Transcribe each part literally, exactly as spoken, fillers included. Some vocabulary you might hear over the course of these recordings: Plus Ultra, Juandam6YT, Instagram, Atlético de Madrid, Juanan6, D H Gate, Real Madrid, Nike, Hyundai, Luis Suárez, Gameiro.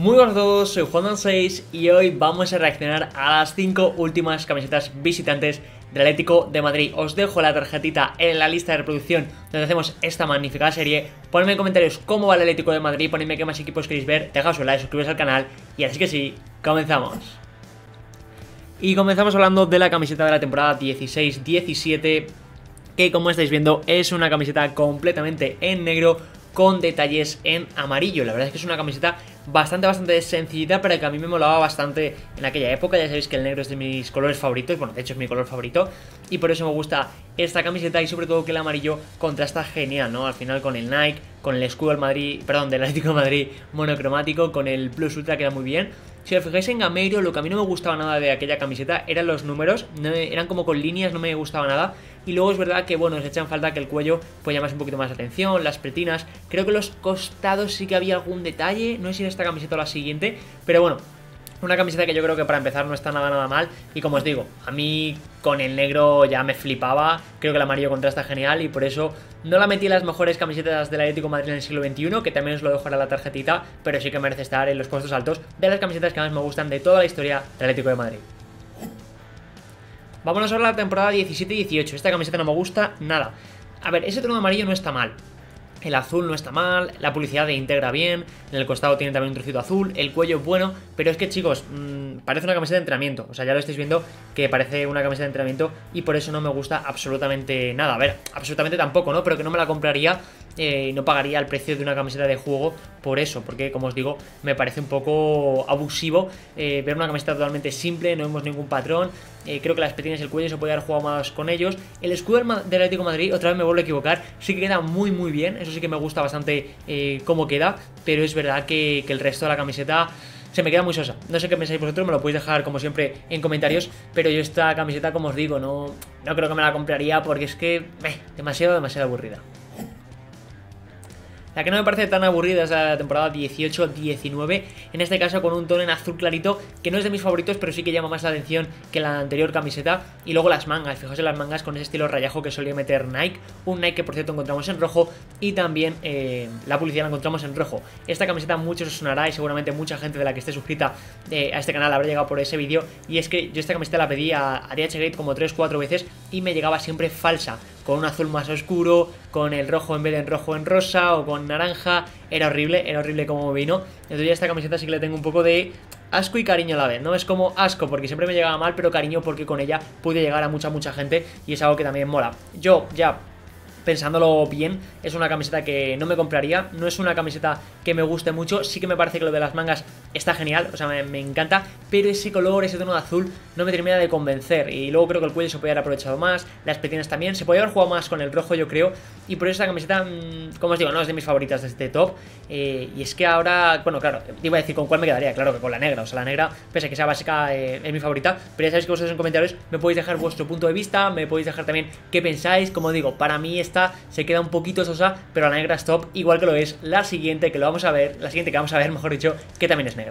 Muy buenas a todos, soy Juanan seis y hoy vamos a reaccionar a las cinco últimas camisetas visitantes del Atlético de Madrid. Os dejo la tarjetita en la lista de reproducción donde hacemos esta magnífica serie. Ponedme en comentarios cómo va el Atlético de Madrid, ponedme qué más equipos queréis ver, dejad su like, suscribiros al canal y así que sí, comenzamos. Y comenzamos hablando de la camiseta de la temporada dieciséis diecisiete, que como estáis viendo es una camiseta completamente en negro con detalles en amarillo. La verdad es que es una camiseta bastante, bastante sencillita, pero que a mí me molaba bastante en aquella época. Ya sabéis que el negro es de mis colores favoritos, bueno, de hecho es mi color favorito, y por eso me gusta esta camiseta, y sobre todo que el amarillo contrasta genial, ¿no? Al final con el Nike, con el escudo del Madrid, perdón, del Atlético de Madrid monocromático, con el Plus Ultra queda muy bien. Si os fijáis en Gameiro, lo que a mí no me gustaba nada de aquella camiseta eran los números, no, eran como con líneas, no me gustaba nada. Y luego es verdad que, bueno, os echan falta que el cuello pues llamase un poquito más la atención, las pretinas. Creo que los costados sí que había algún detalle, no sé si en esta camiseta o la siguiente, pero bueno, una camiseta que yo creo que para empezar no está nada nada mal. Y como os digo, a mí con el negro ya me flipaba, creo que el amarillo contrasta genial y por eso no la metí en las mejores camisetas del Atlético de Madrid en el siglo veintiuno, que también os lo dejo ahora la tarjetita, pero sí que merece estar en los puestos altos de las camisetas que más me gustan de toda la historia del Atlético de Madrid. Vámonos ahora a la temporada diecisiete dieciocho, esta camiseta no me gusta nada. A ver, ese tono amarillo no está mal, el azul no está mal, la publicidad de integra bien, en el costado tiene también un trocito azul, el cuello bueno, pero es que chicos, mmm, parece una camiseta de entrenamiento, o sea, ya lo estáis viendo que parece una camiseta de entrenamiento y por eso no me gusta absolutamente nada. A ver, absolutamente tampoco, ¿no? Pero que no me la compraría eh, y no pagaría el precio de una camiseta de juego por eso, porque como os digo, me parece un poco abusivo eh, ver una camiseta totalmente simple, no vemos ningún patrón. Eh, creo que las petinas y el cuello se podía haber jugado más con ellos. El escudo del Atlético de Madrid, otra vez me vuelvo a equivocar, sí que queda muy muy bien, eso sí que me gusta bastante eh, cómo queda, pero es verdad que, que el resto de la camiseta se me queda muy sosa. No sé qué pensáis vosotros, me lo podéis dejar como siempre en comentarios, pero yo esta camiseta, como os digo, no, no creo que me la compraría porque es que eh, demasiado, demasiado aburrida. La que no me parece tan aburrida es la temporada dieciocho diecinueve, en este caso con un tono en azul clarito, que no es de mis favoritos, pero sí que llama más la atención que la anterior camiseta. Y luego las mangas, fijaos en las mangas con ese estilo rayajo que solía meter Nike, un Nike que por cierto encontramos en rojo, y también eh, la publicidad la encontramos en rojo. Esta camiseta mucho os sonará y seguramente mucha gente de la que esté suscrita eh, a este canal habrá llegado por ese vídeo, y es que yo esta camiseta la pedí a, a D H Gate como tres cuatro veces y me llegaba siempre falsa, con un azul más oscuro, con el rojo en vez de en rojo en rosa o con naranja. Era horrible, era horrible como vino. Entonces ya esta camiseta sí que le tengo un poco de asco y cariño a la vez, ¿no? Es como asco porque siempre me llegaba mal, pero cariño porque con ella pude llegar a mucha, mucha gente y es algo que también mola. Yo ya, pensándolo bien, es una camiseta que no me compraría, no es una camiseta que me guste mucho. Sí que me parece que lo de las mangas está genial, o sea, me, me encanta, pero ese color, ese tono de azul no me termina de convencer, y luego creo que el cuello se podía haber aprovechado más, las petinas también, se podía haber jugado más con el rojo yo creo, y por eso esta camiseta, mmm, como os digo, no es de mis favoritas de este top, eh, y es que ahora, bueno, claro, iba a decir con cuál me quedaría, claro que con la negra, o sea, la negra, pese a que sea básica, eh, es mi favorita, pero ya sabéis que vosotros en comentarios me podéis dejar vuestro punto de vista, me podéis dejar también qué pensáis. Como digo, para mí esta se queda un poquito sosa, pero la negra es top, igual que lo es la siguiente que lo vamos a ver, la siguiente que vamos a ver, mejor dicho, que también es negra.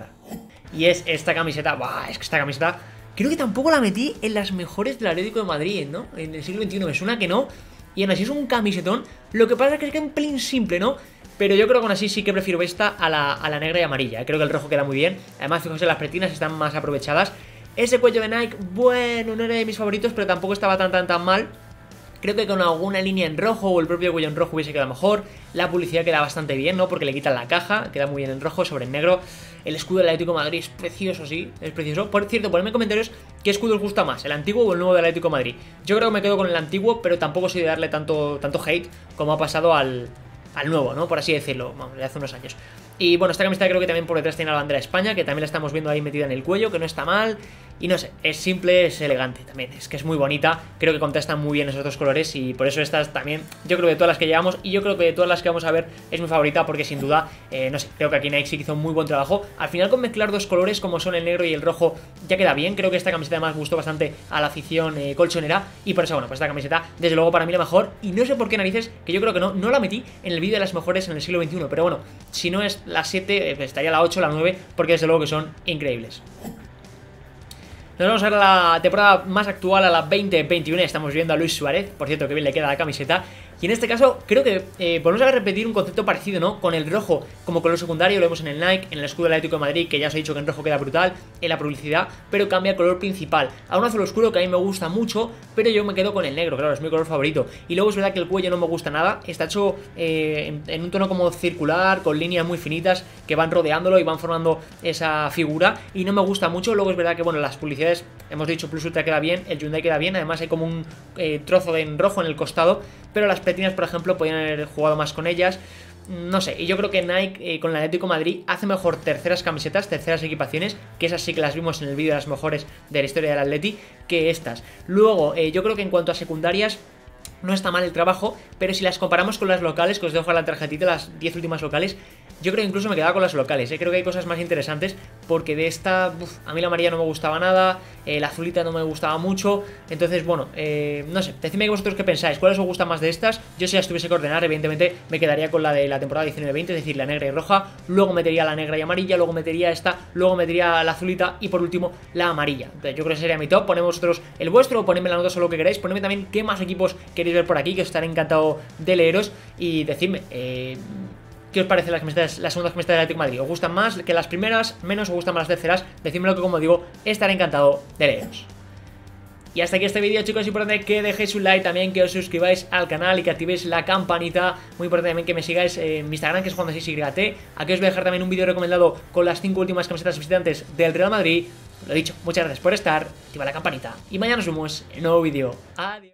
Y es esta camiseta, ¡buah! Es que esta camiseta creo que tampoco la metí en las mejores del Atlético de Madrid, ¿no? En el siglo veintiuno me suena que no, y aún así es un camisetón, lo que pasa es que es un pelín simple, ¿no? Pero yo creo que aún así sí que prefiero esta a la, a la negra y amarilla, creo que el rojo queda muy bien, además fijaos en las pretinas, están más aprovechadas. Ese cuello de Nike, bueno, no era de mis favoritos, pero tampoco estaba tan tan tan mal. Creo que con alguna línea en rojo o el propio cuello en rojo hubiese quedado mejor. La publicidad queda bastante bien, ¿no? Porque le quitan la caja, queda muy bien en rojo sobre el negro. El escudo del Atlético de Madrid es precioso, sí, es precioso. Por cierto, ponedme en comentarios qué escudo os gusta más, el antiguo o el nuevo del Atlético de Madrid. Yo creo que me quedo con el antiguo, pero tampoco soy de darle tanto, tanto hate como ha pasado al, al nuevo, ¿no? Por así decirlo, vamos, de hace unos años. Y bueno, esta camiseta creo que también por detrás tiene la bandera de España, que también la estamos viendo ahí metida en el cuello, que no está mal. Y no sé, es simple, es elegante también, es que es muy bonita, creo que contrastan muy bien esos dos colores y por eso estas también, yo creo que de todas las que llevamos y yo creo que de todas las que vamos a ver es mi favorita porque sin duda, eh, no sé, creo que aquí Nike sí hizo un muy buen trabajo. Al final con mezclar dos colores como son el negro y el rojo ya queda bien, creo que esta camiseta además gustó bastante a la afición eh, colchonera y por eso bueno, pues esta camiseta desde luego para mí la mejor y no sé por qué narices, que yo creo que no, no la metí en el vídeo de las mejores en el siglo veintiuno, pero bueno, si no es la siete, eh, pues estaría la ocho, la nueve, porque desde luego que son increíbles. Nos vamos a la temporada más actual, a la veinte veintiuno, estamos viendo a Luis Suárez, por cierto que bien le queda la camiseta, Y en este caso creo que eh, volvemos a repetir un concepto parecido, ¿no? Con el rojo como color secundario, lo vemos en el Nike, en el escudo del Atlético de Madrid, que ya os he dicho que en rojo queda brutal, en la publicidad, pero cambia el color principal a un azul oscuro que a mí me gusta mucho, pero yo me quedo con el negro, claro, es mi color favorito. Y luego es verdad que el cuello no me gusta nada, está hecho eh, en, en un tono como circular, con líneas muy finitas que van rodeándolo y van formando esa figura, y no me gusta mucho. Luego es verdad que, bueno, las publicidades, hemos dicho, Plus Ultra queda bien, el Hyundai queda bien, además hay como un eh, trozo de en rojo en el costado, pero las pretinas, por ejemplo, podían haber jugado más con ellas. No sé, y yo creo que Nike eh, con el Atlético de Madrid hace mejor terceras camisetas, terceras equipaciones, que esas sí que las vimos en el vídeo de las mejores de la historia del Atleti, que estas. Luego, eh, yo creo que en cuanto a secundarias, no está mal el trabajo, pero si las comparamos con las locales, que os dejo la tarjetita, las diez últimas locales, yo creo que incluso me quedaba con las locales, ¿eh? Creo que hay cosas más interesantes, porque de esta, uf, a mí la amarilla no me gustaba nada, eh, la azulita no me gustaba mucho, entonces bueno, eh, no sé, decidme vosotros qué pensáis, cuáles os gustan más de estas. Yo si las tuviese que ordenar, evidentemente me quedaría con la de la temporada diecinueve veinte, es decir, la negra y roja, luego metería la negra y amarilla, luego metería esta, luego metería la azulita y por último la amarilla. Entonces yo creo que sería mi top. Poned vosotros el vuestro, ponedme la nota solo que queráis, ponedme también qué más equipos queréis ver por aquí, que os estaré encantado de leeros, y decidme, eh... ¿qué os parecen las, camisetas, las segundas camisetas del Atlético de Madrid? ¿Os gustan más que las primeras? ¿Menos? ¿Os gustan más las terceras? Decídmelo, que como digo, estaré encantado de leeros. Y hasta aquí este vídeo, chicos. Es importante que dejéis un like, también que os suscribáis al canal y que activéis la campanita. Muy importante también que me sigáis en mi Instagram, que es Juan seis Y T. Aquí os voy a dejar también un vídeo recomendado con las cinco últimas camisetas visitantes del Real Madrid. Lo dicho, muchas gracias por estar, activa la campanita y mañana nos vemos en un nuevo vídeo. Adiós.